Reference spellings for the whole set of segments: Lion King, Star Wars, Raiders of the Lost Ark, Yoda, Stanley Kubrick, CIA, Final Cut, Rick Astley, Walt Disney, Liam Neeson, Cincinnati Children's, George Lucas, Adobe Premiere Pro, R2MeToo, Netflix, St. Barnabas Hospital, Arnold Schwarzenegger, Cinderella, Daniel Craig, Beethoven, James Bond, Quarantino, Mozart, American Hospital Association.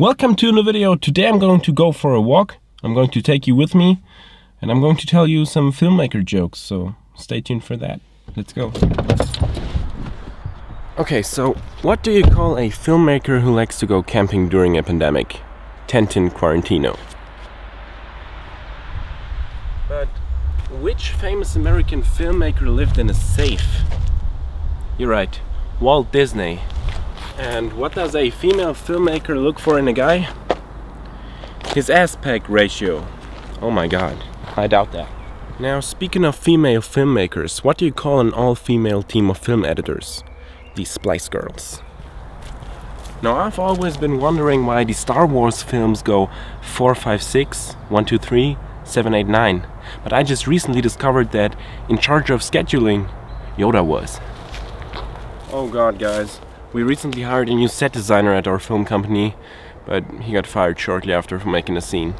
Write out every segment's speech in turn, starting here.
Welcome to a new video. Today I'm going to go for a walk. I'm going to take you with me and I'm going to tell you some filmmaker jokes, so stay tuned for that. Let's go. Okay, so what do you call a filmmaker who likes to go camping during a pandemic? Tentin Quarantino. But which famous American filmmaker lived in a safe? You're right, Walt Disney. And what does a female filmmaker look for in a guy? His aspect ratio. Oh my god, I doubt that. Now, speaking of female filmmakers, what do you call an all-female team of film editors? The Spice Girls. Now, I've always been wondering why the Star Wars films go 4, 5, 6, 1, 2, 3, 7, 8, 9. But I just recently discovered that in charge of scheduling, Yoda was. Oh god, guys. We recently hired a new set designer at our film company, but he got fired shortly after making a scene.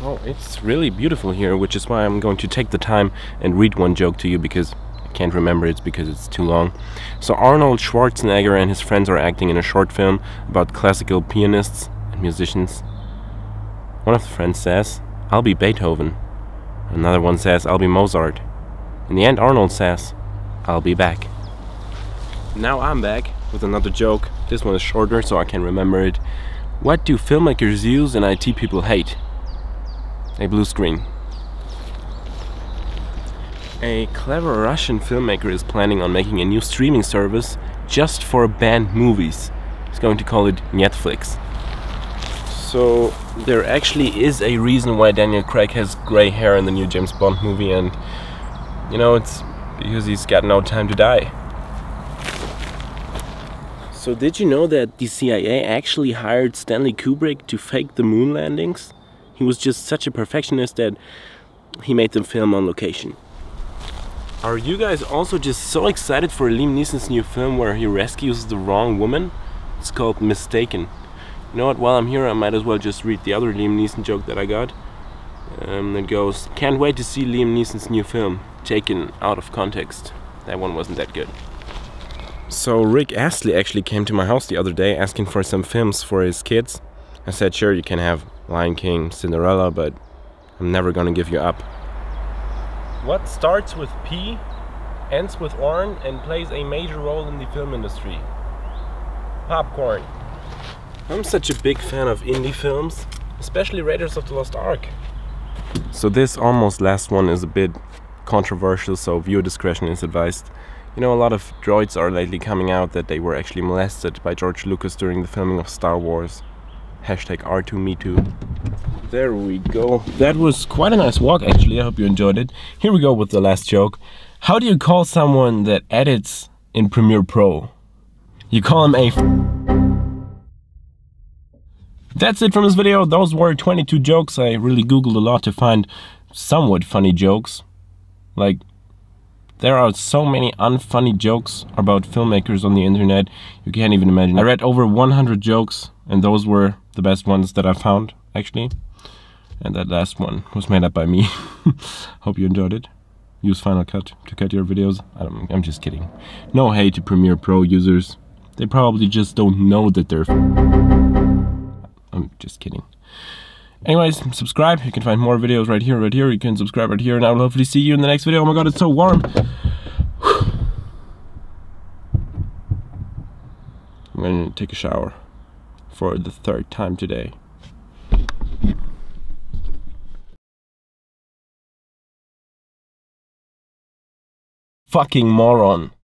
Oh, it's really beautiful here, which is why I'm going to take the time and read one joke to you, because I can't remember it because it's too long. So Arnold Schwarzenegger and his friends are acting in a short film about classical pianists and musicians. One of the friends says, "I'll be Beethoven." Another one says, "I'll be Mozart." In the end, Arnold says, "I'll be back." Now I'm back with another joke. This one is shorter, so I can remember it. What do filmmakers use and IT people hate? A blue screen. A clever Russian filmmaker is planning on making a new streaming service just for banned movies. He's going to call it Netflix. So there actually is a reason why Daniel Craig has gray hair in the new James Bond movie, and you know, it's because he's got no time to die. So did you know that the CIA actually hired Stanley Kubrick to fake the moon landings? He was just such a perfectionist that he made them film on location. Are you guys also just so excited for Liam Neeson's new film where he rescues the wrong woman? It's called Mistaken. You know what, while I'm here I might as well just read the other Liam Neeson joke that I got. It goes, "Can't wait to see Liam Neeson's new film, taken out of context." That one wasn't that good. So Rick Astley actually came to my house the other day asking for some films for his kids. I said, sure, you can have Lion King, Cinderella, but I'm never gonna give you up. What starts with P, ends with Orn, and plays a major role in the film industry? Popcorn. I'm such a big fan of indie films, especially Raiders of the Lost Ark. So this almost last one is a bit controversial, so viewer discretion is advised. You know, a lot of droids are lately coming out that they were actually molested by George Lucas during the filming of Star Wars. Hashtag R2MeToo. There we go. That was quite a nice walk, actually. I hope you enjoyed it. Here we go with the last joke. How do you call someone that edits in Premiere Pro? You call him That's it from this video. Those were 22 jokes. I really googled a lot to find somewhat funny jokes. Like, there are so many unfunny jokes about filmmakers on the internet, you can't even imagine. I read over 100 jokes, and those were the best ones that I found, actually. And that last one was made up by me. Hope you enjoyed it. Use Final Cut to cut your videos. I'm just kidding. No hate to Premiere Pro users. They probably just don't know that they're... I'm just kidding. Anyways, subscribe. You can find more videos right here. You can subscribe right here, and I will hopefully see you in the next video. Oh my god, it's so warm. I'm gonna take a shower for the 3rd time today. Fucking moron.